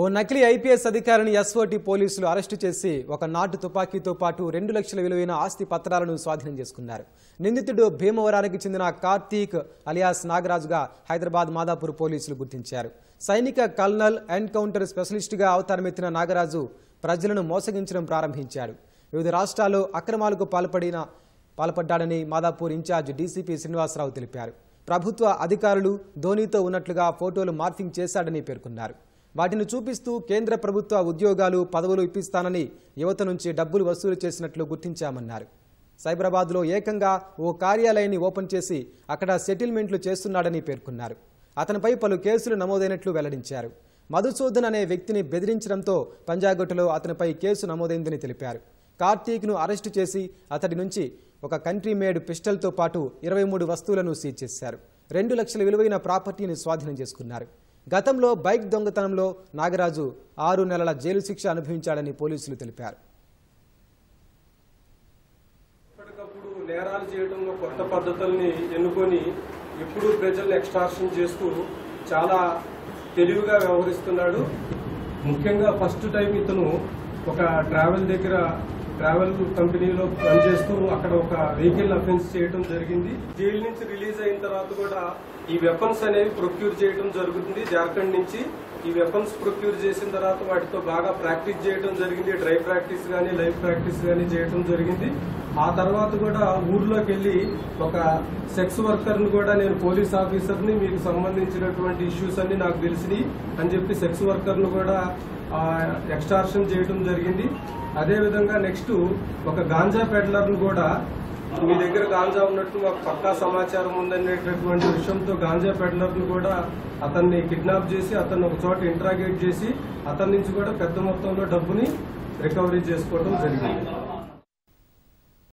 ఓ నకిలీ ఐపీఎస్ అధికారిని ఎస్ఓటి పోలీసులు అరెస్ట్ చేసి ఒక నాటు తుపాకీతో పాటు 2 లక్షల విలువైన ఆస్తి పత్రాలను స్వాధీనం చేసుకున్నారు. నిందితుడు భీమవరానికి చెందిన కార్తీక్ అలియాస్ నాగరాజుగా హైదరాబాద్ మాదాపూర్ పోలీసులు గుర్తించారు. సైనిక కల్నల్ ఎన్కౌంటర్ స్పెషలిస్టుగా అవతారమెత్తిన నాగరాజు ప్రజలను మోసగించడం ప్రారంభించాడు. వివిధ రాష్ట్రాల్లో అక్రమాలకు పాల్పడ్డాడని మాదాపూర్ ఇన్ఛార్జ్ డీసీపీ శ్రీనివాసరావు తెలిపారు. ప్రభుత్వ అధికారులు ధోనితో ఉన్నట్లుగా ఫోటోలు మార్ఫింగ్ చేశాడని పేర్కొన్నారు. వాటిని చూపిస్తూ కేంద్ర ప్రభుత్వ ఉద్యోగాలు పదవులు ఇప్పిస్తానని యువత నుంచి డబ్బులు వసూలు చేసినట్లు గుర్తించామన్నారు. సైబరాబాద్లో ఏకంగా ఓ కార్యాలయాన్ని ఓపెన్ చేసి అక్కడ సెటిల్మెంట్లు చేస్తున్నాడని పేర్కొన్నారు. అతనిపై పలు కేసులు నమోదైనట్లు వెల్లడించారు. మధుసూదన్ అనే వ్యక్తిని బెదిరించడంతో పంజాగుట్టలో అతనిపై కేసు నమోదైందని తెలిపారు. కార్తీక్ను అరెస్టు చేసి అతడి నుంచి ఒక కంట్రీ మేడ్ పిస్టల్తో పాటు 23 వస్తువులను సీజ్ చేశారు. 2 లక్షల విలువైన ప్రాపర్టీని స్వాధీనం చేసుకున్నారు. గతంలో బైక్ దొంగతనంలో నాగరాజు 6 నెలల జైలు శిక్ష అనుభవించాడని పోలీసులు తెలిపారు. ఎప్పటికప్పుడు నేరాలు చేయడంలో కొత్త పద్ధతుల్ని ఎన్నుకొని ఇప్పుడు ప్రజల్ని ఎక్స్ట్రాక్షన్ చేస్తూ చాలా తెలివిగా వ్యవహరిస్తున్నాడు. ముఖ్యంగా ఫస్ట్ టైం ఇతను ఒక ట్రావెల్ కంపెనీలో పనిచేస్తూ అక్కడ ఒక వెహికల్ అఫెన్స్ చేయడం జరిగింది. జైలు నుంచి రిలీజ్ అయిన తర్వాత కూడా ఈ వెపన్స్ అనేవి ప్రొక్యూర్ చేయడం జరుగుతుంది. జార్ఖండ్ నుంచి ఈ వెపన్స్ ప్రొక్యూర్ చేసిన తర్వాత వాటితో బాగా ప్రాక్టీస్ చేయడం జరిగింది. డ్రై ప్రాక్టీస్ కానీ లైవ్ ప్రాక్టీస్ కానీ చేయడం జరిగింది. ఆ తర్వాత కూడా ఊర్లోకి వెళ్ళి ఒక సెక్స్ వర్కర్ని కూడా నేను పోలీస్ ఆఫీసర్ని మీకు సంబంధించినటువంటి ఇష్యూస్ అన్ని నాకు తెలిసినాయి అని చెప్పి సెక్స్ వర్కర్ను కూడా ఎక్స్టార్షన్ చేయడం జరిగింది. అదేవిధంగా నెక్స్ట్ ఒక గాంజా పెడ్లర్ను కూడా మీ దగ్గర గాంజా ఉన్నట్టు మాకు పక్కా సమాచారం ఉందనేటటువంటి విషయంతో గాంజా పెడ్లర్ను కూడా అతన్ని కిడ్నాప్ చేసి అతన్ని ఒక చోట ఇంట్రాగేట్ చేసి అతని నుంచి కూడా పెద్ద మొత్తంలో డబ్బుని రికవరీ చేసుకోవడం జరిగింది.